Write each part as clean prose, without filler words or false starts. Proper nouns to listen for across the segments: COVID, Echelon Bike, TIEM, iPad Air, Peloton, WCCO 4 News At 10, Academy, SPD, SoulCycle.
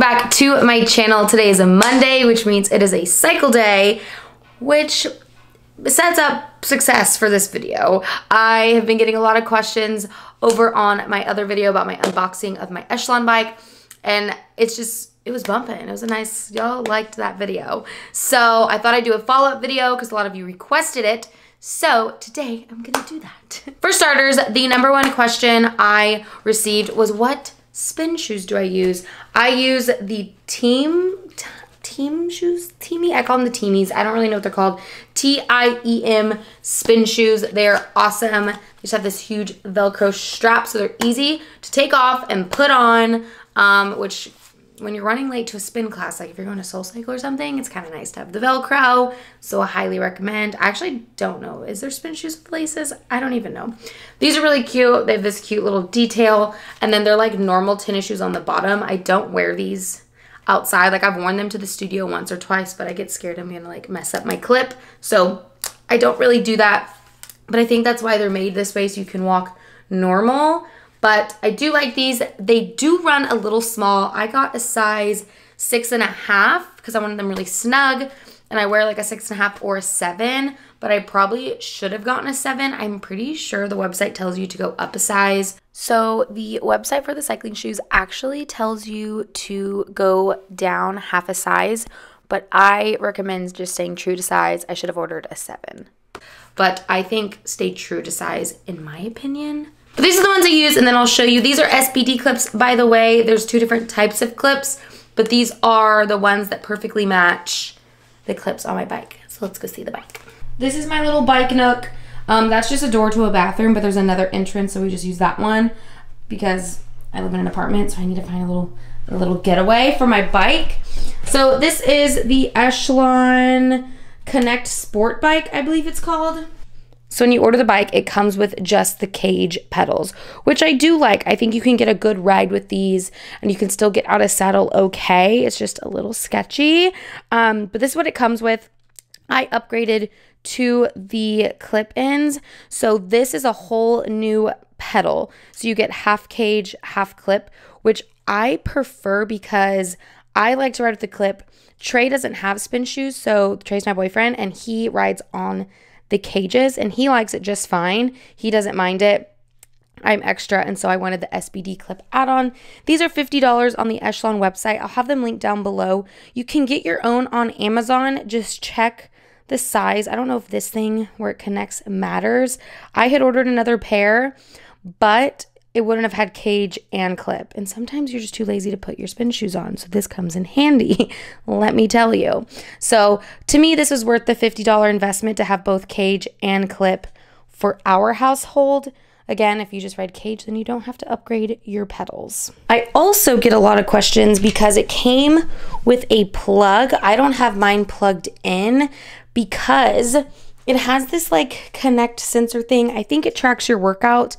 welcome back to my channel. Today is a Monday, which means it is a cycle day, which sets up success for this video. I have been getting a lot of questions over on my other video about my unboxing of my Echelon bike, and it's just, it was bumping. It was a nice, y'all liked that video. So I thought I'd do a follow-up video because a lot of you requested it. So today I'm gonna do that. For starters, the number one question I received was, what spin shoes do I use? I use the TIEM shoes? I call them the TIEMies. I don't really know what they're called. T-I-E-M spin shoes. They are awesome. They just have this huge Velcro strap, so they're easy to take off and put on, which when you're running late to a spin class, like if you're going to SoulCycle or something, it's kind of nice to have the Velcro, so I highly recommend. I actually don't know. Is there spin shoes with laces? I don't even know. These are really cute. They have this cute little detail, and then they're like normal tennis shoes on the bottom. I don't wear these outside. Like, I've worn them to the studio once or twice, but I get scared I'm gonna like mess up my clip, so I don't really do that. But I think that's why they're made this way, so you can walk normal. But I do like these. They do run a little small. I got a size 6.5 because I wanted them really snug, and I wear like a 6.5 or a 7, but I probably should have gotten a 7. I'm pretty sure the website tells you to go up a size. So the website for the cycling shoes actually tells you to go down half a size, but I recommend just staying true to size. I should have ordered a 7. But I think stay true to size in my opinion. But these are the ones I use, and then I'll show you. These are SPD clips, by the way. There's two different types of clips, but these are the ones that perfectly match the clips on my bike. So let's go see the bike. This is my little bike nook. That's just a door to a bathroom, but there's another entrance, so we just use that one because I live in an apartment, so I need to find a little getaway for my bike. So this is the Echelon Connect Sport Bike, I believe it's called. So when you order the bike, it comes with just the cage pedals, which I do like. I think you can get a good ride with these, and you can still get out of saddle okay. It's just a little sketchy, but this is what it comes with. I upgraded to the clip-ins, so this is a whole new pedal. So you get half cage, half clip, which I prefer because I like to ride with the clip. Trey doesn't have spin shoes, so Trey's my boyfriend, and he rides on the cages, and he likes it just fine. He doesn't mind it. I'm extra, and so I wanted the SPD clip add-on. These are $50 on the Echelon website. I'll have them linked down below. You can get your own on Amazon. Just check the size. I don't know if this thing where it connects matters. I had ordered another pair, but it wouldn't have had cage and clip, and sometimes you're just too lazy to put your spin shoes on, so this comes in handy. Let me tell you. So to me, this is worth the $50 investment to have both cage and clip for our household. Again, if you just ride cage, then you don't have to upgrade your pedals. I also get a lot of questions because it came with a plug. I don't have mine plugged in because it has this like connect sensor thing. I think it tracks your workout.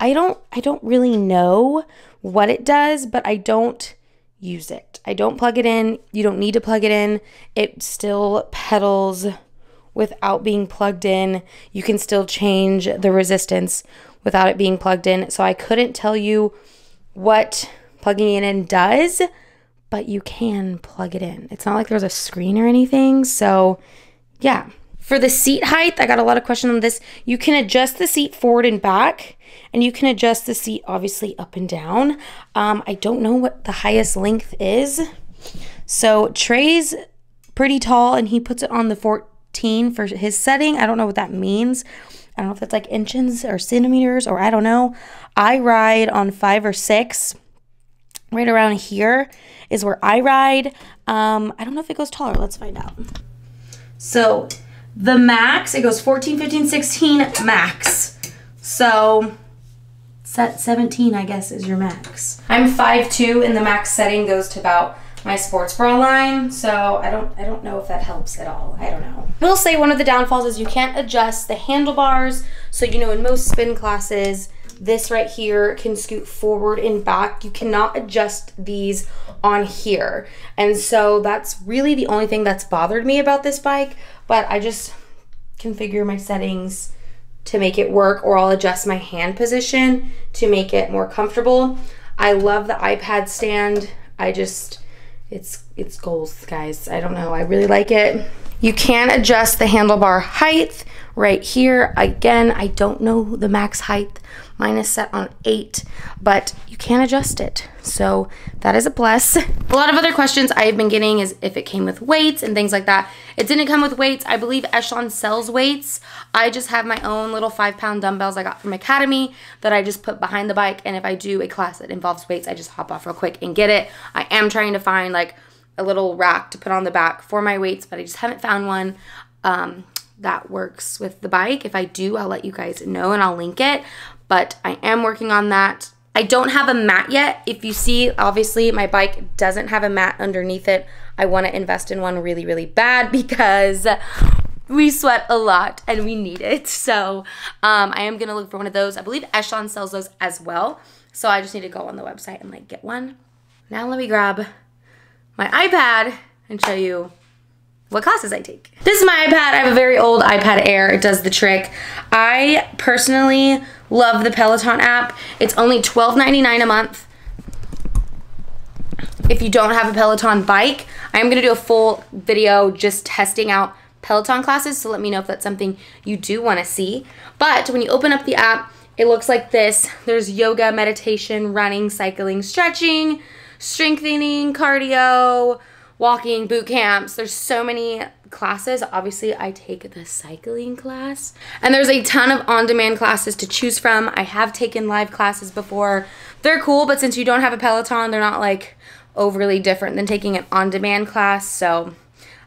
I don't really know what it does, but I don't use it. I don't plug it in. You don't need to plug it in. It still pedals without being plugged in. You can still change the resistance without it being plugged in. So I couldn't tell you what plugging it in does, but you can plug it in. It's not like there's a screen or anything. So yeah. For the seat height, I got a lot of questions on this. You can adjust the seat forward and back, and you can adjust the seat obviously up and down. I don't know what the highest length is. So Trey's pretty tall, and he puts it on the 14 for his setting. I don't know what that means. I don't know if that's like inches or centimeters, or I don't know. I ride on 5 or 6. Right around here is where I ride. I don't know if it goes taller. Let's find out. So the max, it goes 14, 15, 16 max. So set 17, I guess, is your max. I'm 5'2", and the max setting goes to about my sports bra line. So I don't know if that helps at all. I don't know. I will say one of the downfalls is you can't adjust the handlebars. So, you know, in most spin classes, this right here can scoot forward and back. You cannot adjust these on here. And so that's really the only thing that's bothered me about this bike, but I just configure my settings to make it work, or I'll adjust my hand position to make it more comfortable. I love the iPad stand. I just It's goals, guys. I don't know. I really like it. You can adjust the handlebar height right here. Again, I don't know the max height. Mine is set on 8, but you can adjust it. So that is a plus. A lot of other questions I've been getting is if it came with weights and things like that. It didn't come with weights. I believe Echelon sells weights. I just have my own little 5-pound dumbbells I got from Academy that I just put behind the bike. And if I do a class that involves weights, I just hop off real quick and get it. I am trying to find like a little rack to put on the back for my weights, but I just haven't found one that works with the bike. If I do, I'll let you guys know and I'll link it. But I am working on that. I don't have a mat yet. If you see, obviously, my bike doesn't have a mat underneath it. I want to invest in one really, really bad because we sweat a lot and we need it. So I am going to look for one of those. I believe Echelon sells those as well. So I just need to go on the website and like get one. Now let me grab my iPad and show you what classes I take. This is my iPad. I have a very old iPad Air. It does the trick. I personally love the Peloton app. It's only $12.99 a month. If you don't have a Peloton bike, I am going to do a full video just testing out Peloton classes, so let me know if that's something you do want to see. But when you open up the app, it looks like this. There's yoga, meditation, running, cycling, stretching, strengthening, cardio, walking, boot camps. There's so many classes. Obviously, I take the cycling class. And there's a ton of on-demand classes to choose from. I have taken live classes before. They're cool, but since you don't have a Peloton, they're not like overly different than taking an on-demand class. So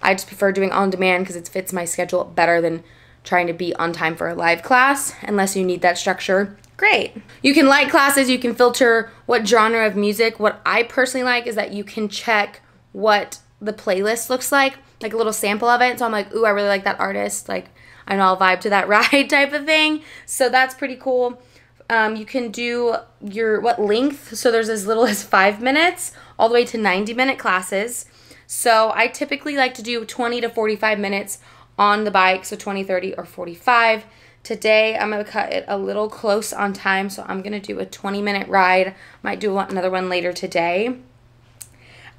I just prefer doing on-demand because it fits my schedule better than trying to be on time for a live class, unless you need that structure. Great. You can like classes. You can filter what genre of music. What I personally like is that you can check what the playlist looks like a little sample of it. So I'm like, ooh, I really like that artist. Like, I know I'll vibe to that ride type of thing. So that's pretty cool. You can do your, what length? So there's as little as 5 minutes all the way to 90-minute classes. So I typically like to do 20 to 45 minutes on the bike. So 20, 30, or 45. Today, I'm going to cut it a little close on time. So I'm going to do a 20-minute ride. Might do another one later today.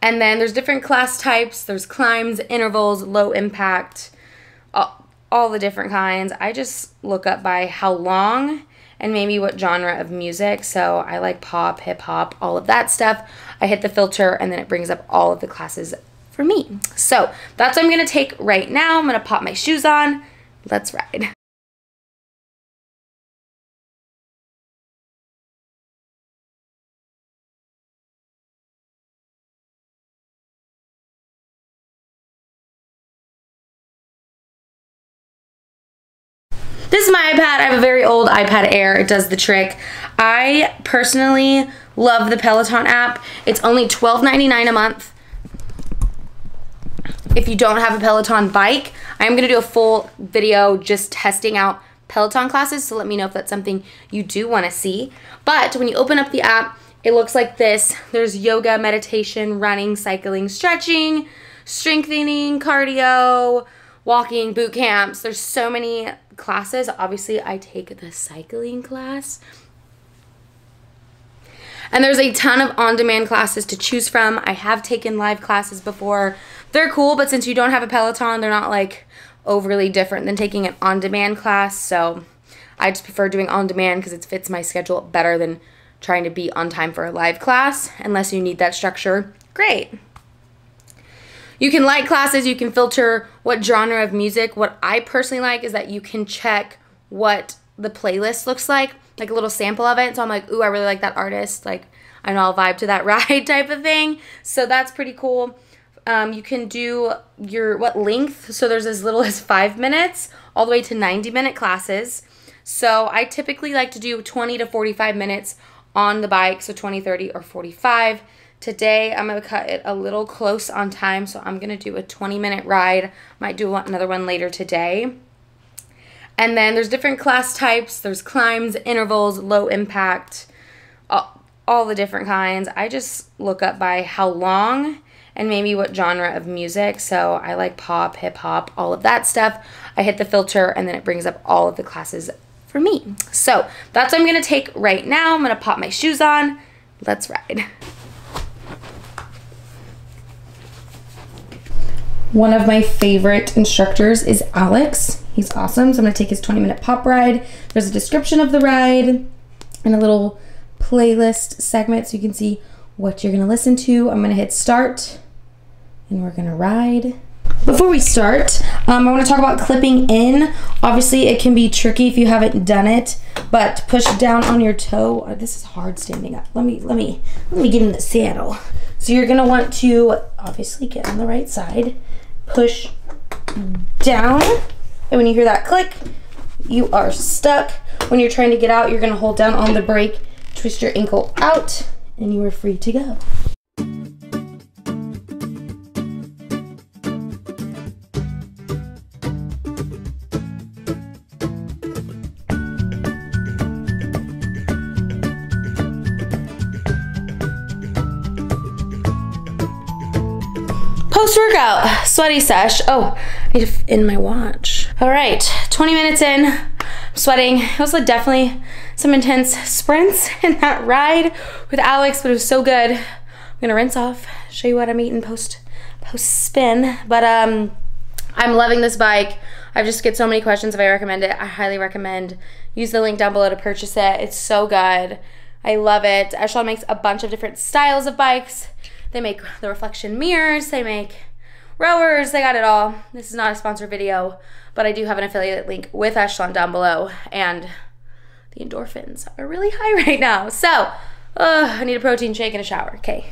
And then there's different class types. There's climbs, intervals, low impact, all the different kinds. I just look up by how long and maybe what genre of music. So I like pop, hip hop, all of that stuff. I hit the filter and then it brings up all of the classes for me. So that's what I'm gonna take right now. I'm gonna pop my shoes on. Let's ride. This is my iPad. I have a very old iPad Air. It does the trick. I personally love the Peloton app. It's only $12.99 a month. If you don't have a Peloton bike, I am going to do a full video just testing out Peloton classes, so let me know if that's something you do want to see. But when you open up the app, it looks like this. There's yoga, meditation, running, cycling, stretching, strengthening, cardio, walking, boot camps. There's so many classes. Obviously, I take the cycling class. And there's a ton of on-demand classes to choose from. I have taken live classes before. They're cool, but since you don't have a Peloton, they're not like overly different than taking an on-demand class. So I just prefer doing on-demand because it fits my schedule better than trying to be on time for a live class, unless you need that structure. Great. You can like classes, you can filter what genre of music. What I personally like is that you can check what the playlist looks like a little sample of it. So I'm like, ooh, I really like that artist. Like, I know I'll vibe to that ride type of thing. So that's pretty cool. You can do your, what length? So there's as little as 5 minutes all the way to 90-minute classes. So I typically like to do 20 to 45 minutes on the bike. So 20, 30, or 45. Today, I'm going to cut it a little close on time, so I'm going to do a 20-minute ride. Might do another one later today. And then there's different class types. There's climbs, intervals, low impact, all the different kinds. I just look up by how long and maybe what genre of music. So I like pop, hip hop, all of that stuff. I hit the filter, and then it brings up all of the classes for me. So that's what I'm going to take right now. I'm going to pop my shoes on. Let's ride. One of my favorite instructors is Alex. He's awesome. So I'm gonna take his 20-minute pop ride. There's a description of the ride and a little playlist segment so you can see what you're gonna listen to. I'm gonna hit start and we're gonna ride. Before we start, I want to talk about clipping in. Obviously, it can be tricky if you haven't done it, but push down on your toe. Oh, this is hard standing up. Let me get in the saddle. So you're gonna want to obviously get on the right side, push down, and when you hear that click, you are stuck. When you're trying to get out, you're gonna hold down on the brake, twist your ankle out, and you are free to go. Post-workout, sweaty sesh. Oh, I need to end my watch. All right, 20 minutes in, I'm sweating. It was definitely some intense sprints in that ride with Alex, but it was so good. I'm gonna rinse off, show you what I'm eating post-spin, but I'm loving this bike. I just get so many questions if I recommend it. I highly recommend. Use the link down below to purchase it. It's so good. I love it. Echelon makes a bunch of different styles of bikes. They make the reflection mirrors, they make rowers, they got it all. This is not a sponsored video, but I do have an affiliate link with Echelon down below, and the endorphins are really high right now. So, I need a protein shake and a shower, okay.